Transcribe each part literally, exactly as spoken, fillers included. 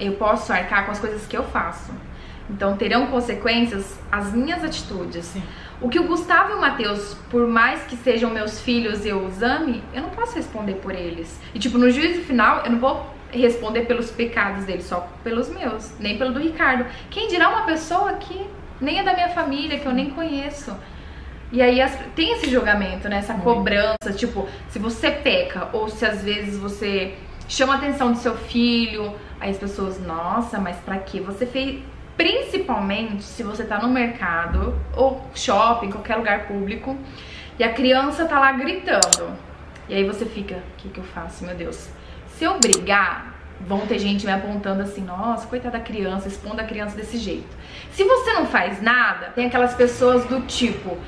eu posso arcar com as coisas que eu faço. Então terão consequências as minhas atitudes. Sim. O que o Gustavo e o Matheus, por mais que sejam meus filhos e eu os ame, eu não posso responder por eles. E tipo, no juízo final, eu não vou responder pelos pecados deles, só pelos meus, nem pelo do Ricardo. Quem dirá uma pessoa que nem é da minha família, que eu nem conheço. E aí as, tem esse julgamento, né? Essa Muito. cobrança, tipo, se você peca ou se às vezes você chama a atenção do seu filho, aí as pessoas, nossa, mas pra que você fez... Principalmente se você tá no mercado ou shopping, qualquer lugar público, e a criança tá lá gritando. E aí você fica, o que que eu faço, meu Deus? Se eu brigar, vão ter gente me apontando assim, nossa, coitada da criança, expondo a criança desse jeito. Se você não faz nada, tem aquelas pessoas do tipo,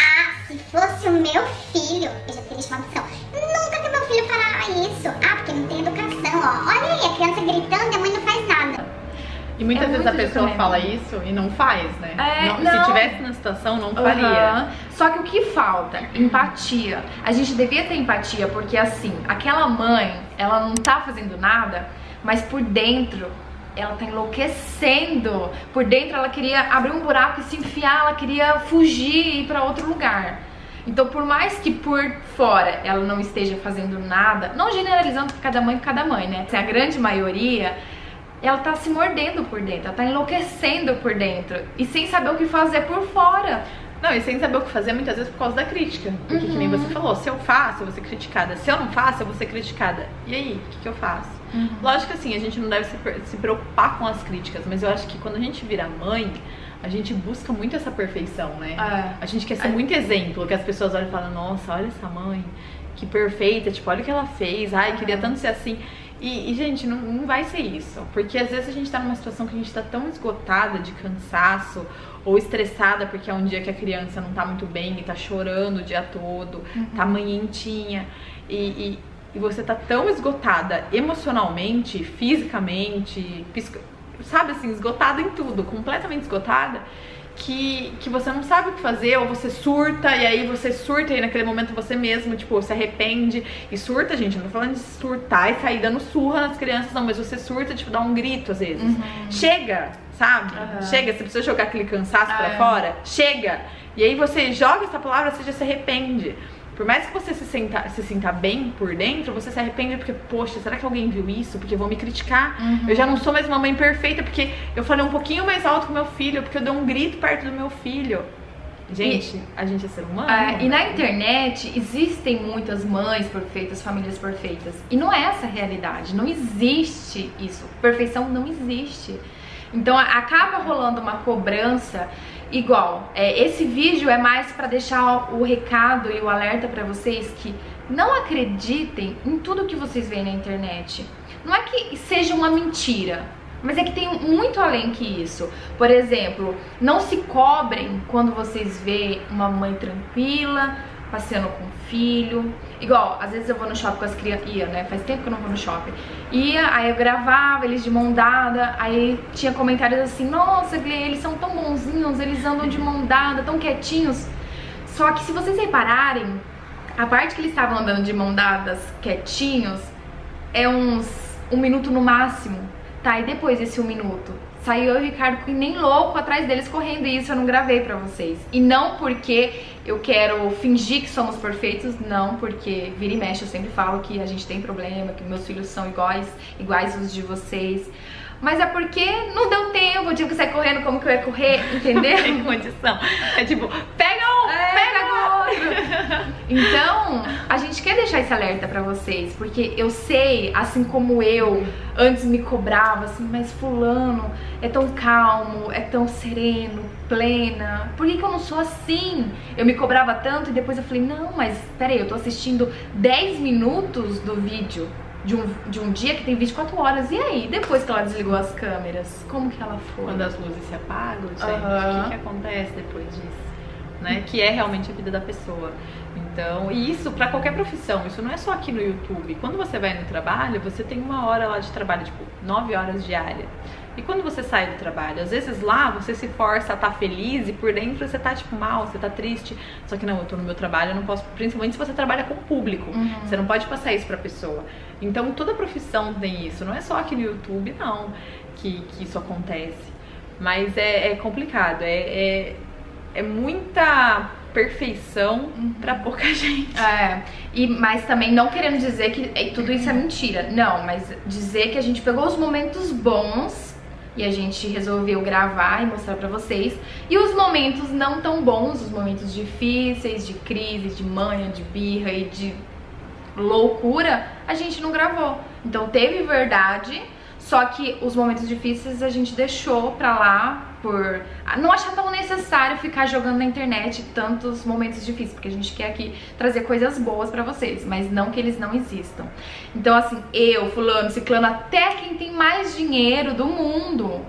ah, se fosse o meu filho, eu já teria chamado atenção. Nunca que meu filho fará isso. Ah, porque não tem educação, ó. Olha aí, a criança gritando e a mãe não faz nada. E muitas é vezes a pessoa mesmo. fala isso e não faz, né? É, não, não. Se tivesse na situação, não faria. Uhum. Só que o que falta? Empatia. A gente devia ter empatia, porque assim, aquela mãe, ela não tá fazendo nada, mas por dentro ela tá enlouquecendo. Por dentro ela queria abrir um buraco e se enfiar, ela queria fugir e ir pra outro lugar. Então, por mais que por fora ela não esteja fazendo nada, não generalizando cada mãe por cada mãe, né? Se a grande maioria... ela tá se mordendo por dentro, ela tá enlouquecendo por dentro e sem saber o que fazer por fora. Não, e sem saber o que fazer muitas vezes por causa da crítica. Porque uhum. que nem você falou, se eu faço, eu vou ser criticada. Se eu não faço, eu vou ser criticada. E aí, o que, que eu faço? Uhum. Lógico que assim, a gente não deve se, se preocupar com as críticas, mas eu acho que quando a gente vira mãe, a gente busca muito essa perfeição, né? Ah. A gente quer ser ah. muito exemplo, que as pessoas olham e falam, nossa, olha essa mãe, que perfeita, tipo, olha o que ela fez, ai, ah. queria tanto ser assim. E, e, gente, não, não vai ser isso. Porque às vezes a gente tá numa situação que a gente tá tão esgotada de cansaço ou estressada porque é um dia que a criança não tá muito bem e tá chorando o dia todo, uhum. tá manhentinha. E, e, e você tá tão esgotada emocionalmente, fisicamente, sabe assim, esgotada em tudo, completamente esgotada, que, que você não sabe o que fazer, ou você surta, e aí você surta, e naquele momento você mesmo, tipo, se arrepende e surta, gente, não tô falando de surtar e sair dando surra nas crianças, não, mas você surta, tipo, dá um grito às vezes. Uhum. Chega, sabe? Uhum. Chega, você precisa jogar aquele cansaço uhum. pra fora, chega! E aí você joga essa palavra, você já se arrepende. Por mais que você se sinta, se sinta bem por dentro, você se arrepende porque, poxa, será que alguém viu isso? Porque vão me criticar. Uhum. Eu já não sou mais uma mãe perfeita porque eu falei um pouquinho mais alto com meu filho, porque eu dei um grito perto do meu filho. Gente, e, a gente é ser humano. Ah, e na internet existem muitas mães perfeitas, famílias perfeitas. E não é essa a realidade. Não existe isso. Perfeição não existe. Então acaba rolando uma cobrança. Igual, é, esse vídeo é mais para deixar o recado e o alerta para vocês que não acreditem em tudo que vocês veem na internet. Não é que seja uma mentira, mas é que tem muito além que isso. Por exemplo, não se cobrem quando vocês veem uma mãe tranquila, passeando com o filho. Igual, às vezes eu vou no shopping com as crianças, ia, né? Faz tempo que eu não vou no shopping. Ia, aí eu gravava eles de mão dada, aí tinha comentários assim, nossa, Gley, eles são tão bonzinhos, eles andam de mão dada, tão quietinhos. Só que se vocês repararem, a parte que eles estavam andando de mão dadas, quietinhos, é uns um minuto no máximo, tá? E depois desse um minuto, saiu eu e o Ricardo que nem louco atrás deles correndo, e isso eu não gravei pra vocês. E não porque eu quero fingir que somos perfeitos, não, porque vira e mexe eu sempre falo que a gente tem problema, que meus filhos são iguais, iguais os de vocês. Mas é porque não deu tempo, eu tive que sair correndo, como que eu ia correr, entendeu? Sem condição. É tipo, pega um, é, pega outro. Então, a gente quer deixar esse alerta pra vocês, porque eu sei, assim como eu, antes me cobrava, assim, mas fulano é tão calmo, é tão sereno, plena, por que que eu não sou assim? Eu me cobrava tanto e depois eu falei, não, mas peraí, eu tô assistindo dez minutos do vídeo. De um, de um dia que tem vinte e quatro horas. E aí, depois que ela desligou as câmeras, como que ela foi? Quando as luzes se apagam, gente, uhum. o que, que acontece depois disso? Né? Que é realmente a vida da pessoa. Então, e isso pra qualquer profissão, isso não é só aqui no YouTube. Quando você vai no trabalho, você tem uma hora lá de trabalho, tipo, nove horas diária. E quando você sai do trabalho, às vezes lá você se força a estar feliz e por dentro você tá tipo mal, você tá triste. Só que não, eu tô no meu trabalho, eu não posso, principalmente se você trabalha com o público, uhum. Você não pode passar isso pra pessoa. Então toda profissão tem isso, não é só aqui no YouTube não que, que isso acontece. Mas é, é complicado, é, é, é muita perfeição uhum. pra pouca gente. É, e, mas também não querendo dizer que tudo isso é mentira, não, mas dizer que a gente pegou os momentos bons e a gente resolveu gravar e mostrar pra vocês, e os momentos não tão bons, os momentos difíceis, de crise, de manha, de birra e de loucura, a gente não gravou. Então teve verdade, só que os momentos difíceis a gente deixou pra lá por não achar tão necessário ficar jogando na internet tantos momentos difíceis, porque a gente quer aqui trazer coisas boas pra vocês, mas não que eles não existam. Então assim, eu, fulano, ciclano, até quem tem mais dinheiro do mundo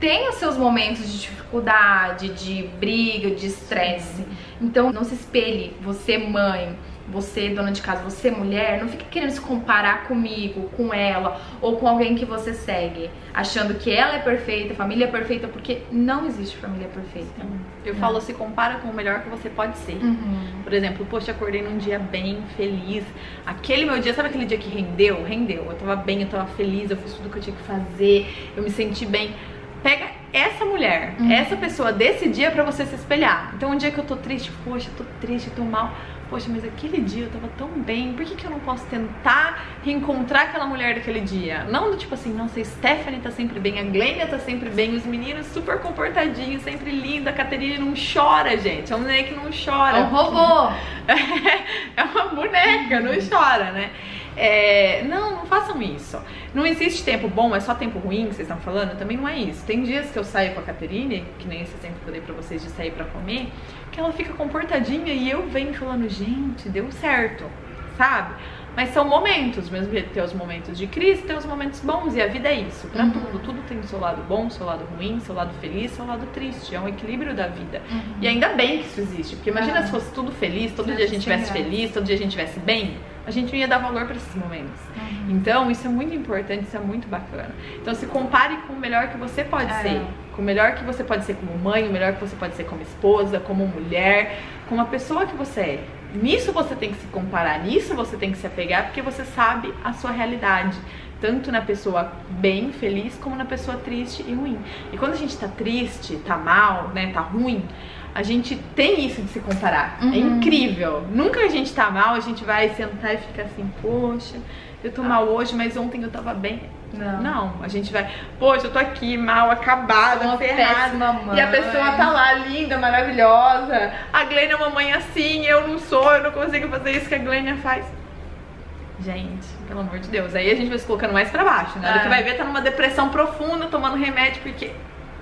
tem os seus momentos de dificuldade, de briga, de estresse. Então não se espelhe, você mãe, você dona de casa, você mulher, não fique querendo se comparar comigo, com ela ou com alguém que você segue, achando que ela é perfeita, família é perfeita, porque não existe família perfeita. Eu não. falo, se compara com o melhor que você pode ser. Uhum. Por exemplo, poxa, acordei num dia bem feliz, aquele meu dia, sabe aquele dia que rendeu? Rendeu, eu tava bem, eu tava feliz, eu fiz tudo que eu tinha que fazer, eu me senti bem. Pega essa mulher, uhum. essa pessoa desse dia pra você se espelhar. Então um dia que eu tô triste, poxa, eu tô triste, eu tô mal. Poxa, mas aquele dia eu tava tão bem, por que que eu não posso tentar reencontrar aquela mulher daquele dia? Não do tipo assim, nossa, a Stephanie tá sempre bem, a Glênia tá sempre bem, os meninos super comportadinhos, sempre linda, a Caterina não chora, gente, é uma mulher que não chora. É um robô! É uma boneca, não chora, né? É, não, não façam isso. Não existe tempo bom, é só tempo ruim que vocês estão falando? Também não é isso. Tem dias que eu saio com a Caterine, que nem esse exemplo que eu dei pra vocês de sair pra comer, que ela fica comportadinha e eu venho falando, gente, deu certo, sabe? Mas são momentos, mesmo que tem os momentos de crise, tem os momentos bons, e a vida é isso. Pra uhum. tudo, tudo tem o seu lado bom, o seu lado ruim, o seu lado feliz, o seu lado triste. É um equilíbrio da vida. Uhum. E ainda bem que isso existe, porque imagina uhum. se fosse tudo feliz, todo Não, dia a gente estivesse feliz, todo dia a gente estivesse bem, a gente não ia dar valor pra esses momentos. Uhum. Então isso é muito importante, isso é muito bacana. Então se compare com o melhor que você pode ah, ser. É. Com o melhor que você pode ser como mãe, o melhor que você pode ser como esposa, como mulher, como a pessoa que você é. Nisso você tem que se comparar, nisso você tem que se apegar, porque você sabe a sua realidade. Tanto na pessoa bem, feliz, como na pessoa triste e ruim. E quando a gente tá triste, tá mal, né, tá ruim, a gente tem isso de se comparar. Uhum. É incrível. Nunca a gente tá mal, a gente vai sentar e fica assim, poxa, eu tô ah. mal hoje, mas ontem eu tava bem. Não. Não, a gente vai, poxa, eu tô aqui mal, acabada, ferrada. E a pessoa tá lá, linda, maravilhosa. A Glênia é uma mãe assim, eu não sou, eu não consigo fazer isso que a Glênia faz. Gente, pelo amor de Deus. Aí a gente vai se colocando mais pra baixo, né? Ah. Do que vai ver, tá numa depressão profunda, tomando remédio, porque...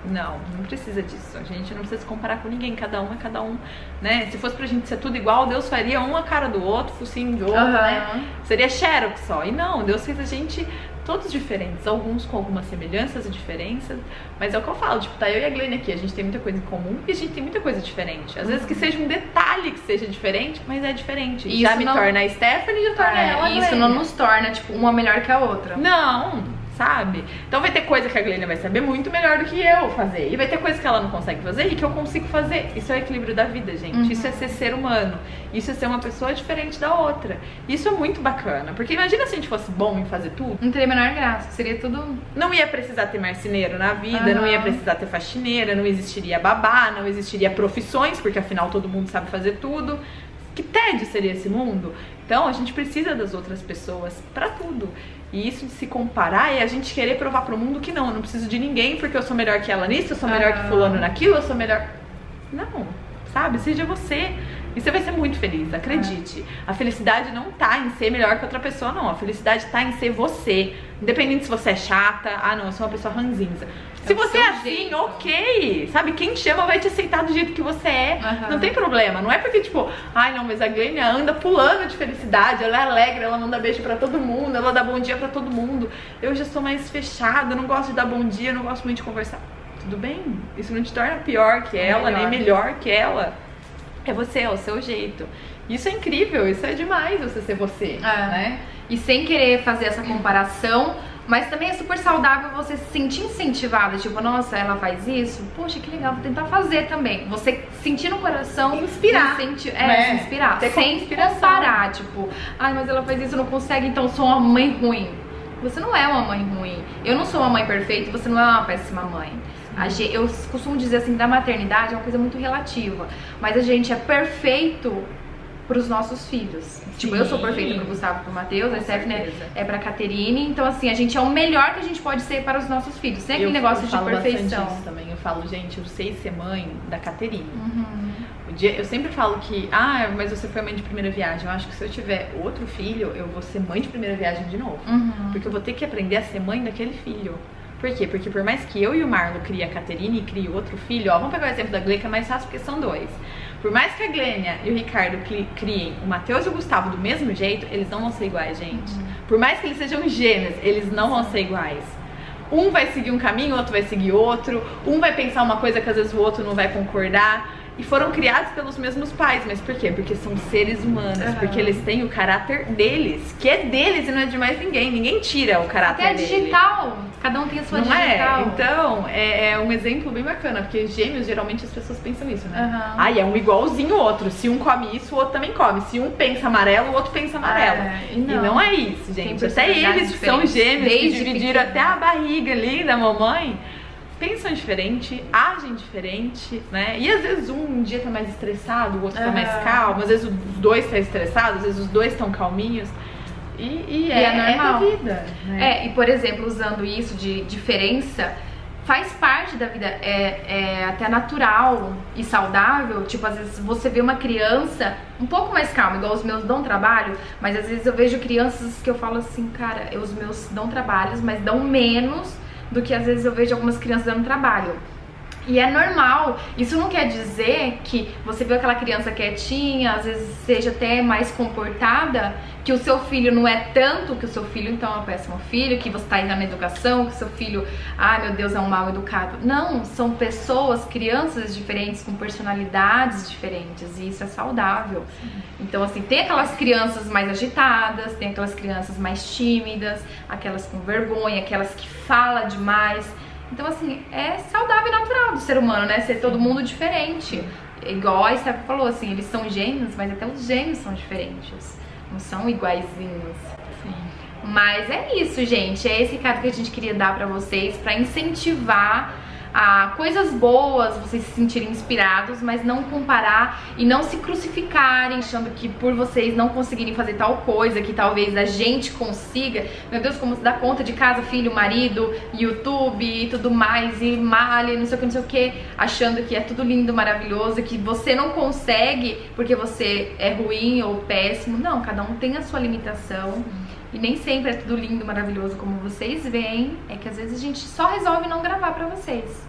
Não, não precisa disso. A gente não precisa se comparar com ninguém. Cada um é cada um, né? Se fosse pra gente ser tudo igual, Deus faria um a cara do outro, focinho do outro, uhum. né? Seria xerox só. E não, Deus fez a gente todos diferentes. Alguns com algumas semelhanças e diferenças. Mas é o que eu falo, tipo, tá eu e a Glênia aqui. A gente tem muita coisa em comum e a gente tem muita coisa diferente. Às vezes que seja um detalhe que seja diferente, mas é diferente. Isso já me não... torna a Stephanie, já torna é, ela a Glênia. Isso não nos torna, tipo, uma melhor que a outra. Não... sabe? Então vai ter coisa que a Glênia vai saber muito melhor do que eu fazer, e vai ter coisa que ela não consegue fazer e que eu consigo fazer. Isso é o equilíbrio da vida, gente. Uhum. Isso é ser ser humano, isso é ser uma pessoa diferente da outra. Isso é muito bacana, porque imagina se a gente fosse bom em fazer tudo. Não teria a menor graça, seria tudo... Não ia precisar ter marceneiro na vida, uhum. não ia precisar ter faxineira, não existiria babá, não existiria profissões, porque afinal todo mundo sabe fazer tudo. Que tédio seria esse mundo? Então a gente precisa das outras pessoas pra tudo. E isso de se comparar é a gente querer provar pro mundo que não, eu não preciso de ninguém porque eu sou melhor que ela nisso, eu sou melhor ah. que fulano naquilo, eu sou melhor... Não, sabe? Seja você. E você vai ser muito feliz, acredite. Ah. A felicidade não tá em ser melhor que outra pessoa, não. A felicidade tá em ser você. Independente se você é chata, ah não, eu sou uma pessoa ranzinza. Se você é assim, ok, sabe? Quem chama vai te aceitar do jeito que você é. Uhum. Não tem problema. Não é porque, tipo, ai não, mas a Glênia anda pulando de felicidade, ela é alegre, ela manda beijo pra todo mundo, ela dá bom dia pra todo mundo. Eu já sou mais fechada, não gosto de dar bom dia, não gosto muito de conversar. Tudo bem, isso não te torna pior que ela, melhor. nem melhor que ela. É você, é o seu jeito. Isso é incrível, isso é demais, você ser você, é. né? E sem querer fazer essa comparação, Mas também é super saudável você se sentir incentivada, tipo, nossa, ela faz isso? Poxa, que legal, vou tentar fazer também. Você sentir no coração... Inspirar. Senti é, né? se inspirar. Ter sem comparar, tipo, ai, mas ela faz isso, não consegue, então sou uma mãe ruim. Você não é uma mãe ruim. Eu não sou uma mãe perfeita, você não é uma péssima mãe. A gente, eu costumo dizer assim, da maternidade é uma coisa muito relativa. Mas a gente é perfeito... para os nossos filhos. Sim. Tipo, eu sou perfeita para o Gustavo, para o Matheus, a Stephanie é para a Caterine. Então, assim, a gente é o melhor que a gente pode ser para os nossos filhos. Sem aquele negócio de perfeição. Eu falo também. Eu falo, gente, eu sei ser mãe da Caterine. Uhum. O dia, eu sempre falo que, ah, mas você foi mãe de primeira viagem. Eu acho que se eu tiver outro filho, eu vou ser mãe de primeira viagem de novo. Uhum. Porque eu vou ter que aprender a ser mãe daquele filho. Por quê? Porque por mais que eu e o Marlon crie a Caterine e crie outro filho, ó, vamos pegar o exemplo da Glê, que é mais fácil porque são dois. Por mais que a Glênia e o Ricardo criem o Matheus e o Gustavo do mesmo jeito, eles não vão ser iguais, gente. Uhum. Por mais que eles sejam gêmeos, eles não vão ser iguais. Um vai seguir um caminho, o outro vai seguir outro. Um vai pensar uma coisa que às vezes o outro não vai concordar. E foram criados pelos mesmos pais. Mas por quê? Porque são seres humanos. Uhum. Porque eles têm o caráter deles, que é deles e não é de mais ninguém. Ninguém tira o caráter dele. Até digital. Cada um tem a sua não digital. É? Então, é, é um exemplo bem bacana, porque gêmeos, geralmente, as pessoas pensam isso, né? Uhum. Ai, ah, é um igualzinho ao outro. Se um come isso, o outro também come. Se um pensa amarelo, o outro pensa amarelo. É, não. E não é isso, gente. Até eles que são gêmeos, que dividiram até a barriga ali da mamãe, pensam diferente, agem diferente, né? E às vezes um, um dia tá mais estressado, o outro uhum. tá mais calmo. Às vezes os dois tá estressados, às vezes os dois estão calminhos. E, e é, é normal. É da vida, né? É, e por exemplo, usando isso de diferença, faz parte da vida, é, é até natural e saudável. Tipo, às vezes você vê uma criança um pouco mais calma, igual os meus dão trabalho, mas às vezes eu vejo crianças que eu falo assim, cara, os meus dão trabalhos, mas dão menos do que às vezes eu vejo algumas crianças dando trabalho. E é normal, isso não quer dizer que você viu aquela criança quietinha, às vezes seja até mais comportada, que o seu filho não é tanto, que o seu filho então é um péssimo filho, que você tá indo na educação, que o seu filho, ai meu Deus, é um mal educado. Não, são pessoas, crianças diferentes, com personalidades diferentes, e isso é saudável. Então assim, tem aquelas crianças mais agitadas, tem aquelas crianças mais tímidas, aquelas com vergonha, aquelas que falam demais. Então, assim, é saudável e natural do ser humano, né? Ser todo mundo diferente. Igual a Steph falou, assim, eles são gêmeos, mas até os gêmeos são diferentes. Não são iguaizinhos. Sim. Mas é isso, gente. É esse recado que a gente queria dar pra vocês, pra incentivar a coisas boas, vocês se sentirem inspirados, mas não comparar e não se crucificarem, achando que por vocês não conseguirem fazer tal coisa, que talvez a gente consiga. Meu Deus, como se dá conta de casa, filho, marido, YouTube e tudo mais, e malha, não sei o que, não sei o que, achando que é tudo lindo, maravilhoso, que você não consegue porque você é ruim ou péssimo. Não, cada um tem a sua limitação. E nem sempre é tudo lindo, maravilhoso como vocês veem. É que às vezes a gente só resolve não gravar pra vocês.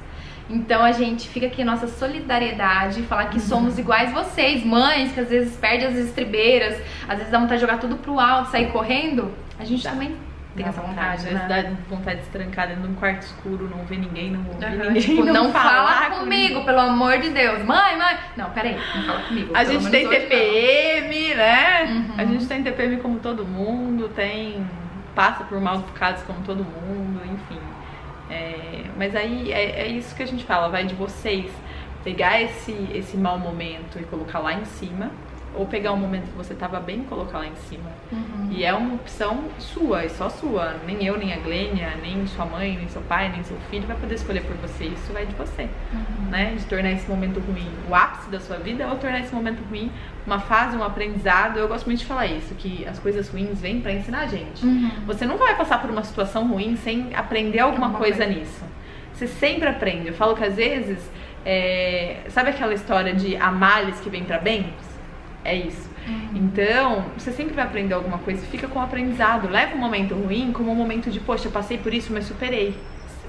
Então a gente fica aqui a nossa solidariedade, falar que uhum. somos iguais vocês, mães, que às vezes perdem as estribeiras, às vezes dá vontade de jogar tudo pro alto, sair correndo. A gente dá, também tem dá essa vontade, vontade, né? Dá vontade de se trancar dentro de um quarto escuro, não ver ninguém, não ouvir uhum. ninguém. Tipo, não, não fala comigo, comigo, pelo amor de Deus. Mãe, mãe. Não, peraí, não fala comigo. A gente tem T P M, não. né? Uhum. A gente tem T P M como todo mundo, tem passa por maus bocados como todo mundo, enfim. É, mas aí é, é isso que a gente fala, vai de vocês pegar esse, esse mau momento e colocar lá em cima, ou pegar um momento que você tava bem e colocar lá em cima. Uhum. E é uma opção sua, é só sua. Nem eu, nem a Glênia, nem sua mãe, nem seu pai, nem seu filho vai poder escolher por você. Isso vai de você, uhum. né? De tornar esse momento ruim o ápice da sua vida, ou tornar esse momento ruim uma fase, um aprendizado. Eu gosto muito de falar isso, que as coisas ruins vêm pra ensinar a gente. Uhum. Você nunca vai passar por uma situação ruim sem aprender alguma, alguma coisa, coisa nisso. Você sempre aprende. Eu falo que às vezes, é... sabe aquela história de há males que vêm pra bens? É isso. Uhum. Então, você sempre vai aprender alguma coisa, fica com o aprendizado. Leva o momento ruim como um momento de, poxa, eu passei por isso, mas superei.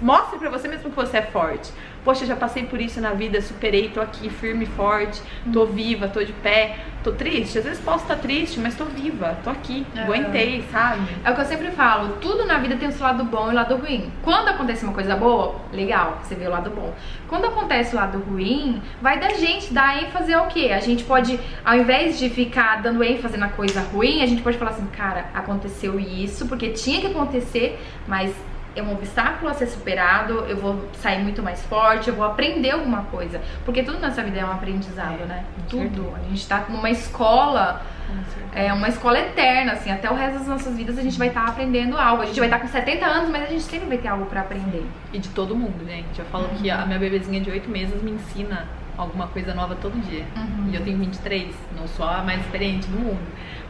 Mostre pra você mesmo que você é forte. Poxa, já passei por isso na vida, superei, tô aqui firme e forte, tô viva, tô de pé, tô triste. Às vezes posso estar triste, mas tô viva, tô aqui, é. aguentei, sabe? É o que eu sempre falo, tudo na vida tem o seu lado bom e o lado ruim. Quando acontece uma coisa boa, legal, você vê o lado bom. Quando acontece o lado ruim, vai da gente dar ênfase ao quê? A gente pode, ao invés de ficar dando ênfase na coisa ruim, a gente pode falar assim, cara, aconteceu isso, porque tinha que acontecer, mas... é um obstáculo a ser superado, eu vou sair muito mais forte, eu vou aprender alguma coisa. Porque tudo nessa vida é um aprendizado, é, né? Tudo. Certeza. A gente tá numa escola, é uma escola eterna, assim. Até o resto das nossas vidas a gente vai estar tá aprendendo algo. A gente vai estar tá com setenta anos, mas a gente sempre vai ter algo pra aprender. E de todo mundo, gente. Eu falo uhum. que a minha bebezinha de oito meses me ensina alguma coisa nova todo dia. Uhum. E eu tenho vinte e três, não sou a mais experiente do mundo.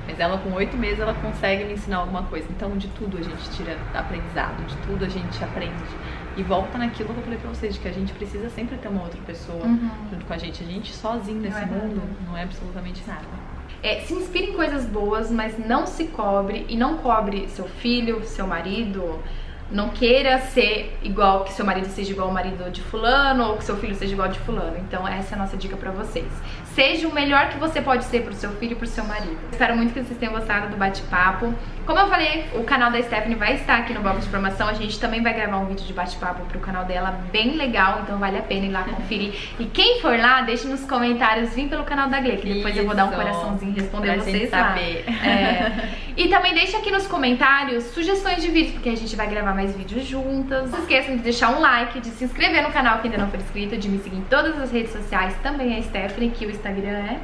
Mas ela com oito meses, ela consegue me ensinar alguma coisa. Então, de tudo a gente tira aprendizado, de tudo a gente aprende. E volta naquilo que eu falei pra vocês, de que a gente precisa sempre ter uma outra pessoa uhum. junto com a gente. A gente sozinho nesse não é mundo nada. não é absolutamente nada. É, se inspire em coisas boas, mas não se cobre. E não cobre seu filho, seu marido. Não queira ser igual, que seu marido seja igual ao marido de fulano, ou que seu filho seja igual de fulano. Então essa é a nossa dica pra vocês. Seja o melhor que você pode ser pro seu filho e pro seu marido. Espero muito que vocês tenham gostado do bate-papo. Como eu falei, o canal da Stephanie vai estar aqui no bloco de informação. A gente também vai gravar um vídeo de bate-papo pro canal dela, bem legal. Então vale a pena ir lá conferir. E quem for lá, deixe nos comentários, vem pelo canal da Glê, que depois Isso. eu vou dar um coraçãozinho e responder pra vocês lá. É. E também deixa aqui nos comentários sugestões de vídeos, porque a gente vai gravar mais vídeos juntas. Não se esqueçam de deixar um like, de se inscrever no canal que ainda não for inscrito, de me seguir em todas as redes sociais, também a Stephanie, que o Instagram é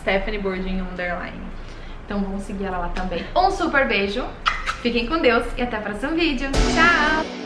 Stephanie Bordinho Underline. Então vão seguir ela lá também. Um super beijo, fiquem com Deus e até o próximo vídeo. Tchau!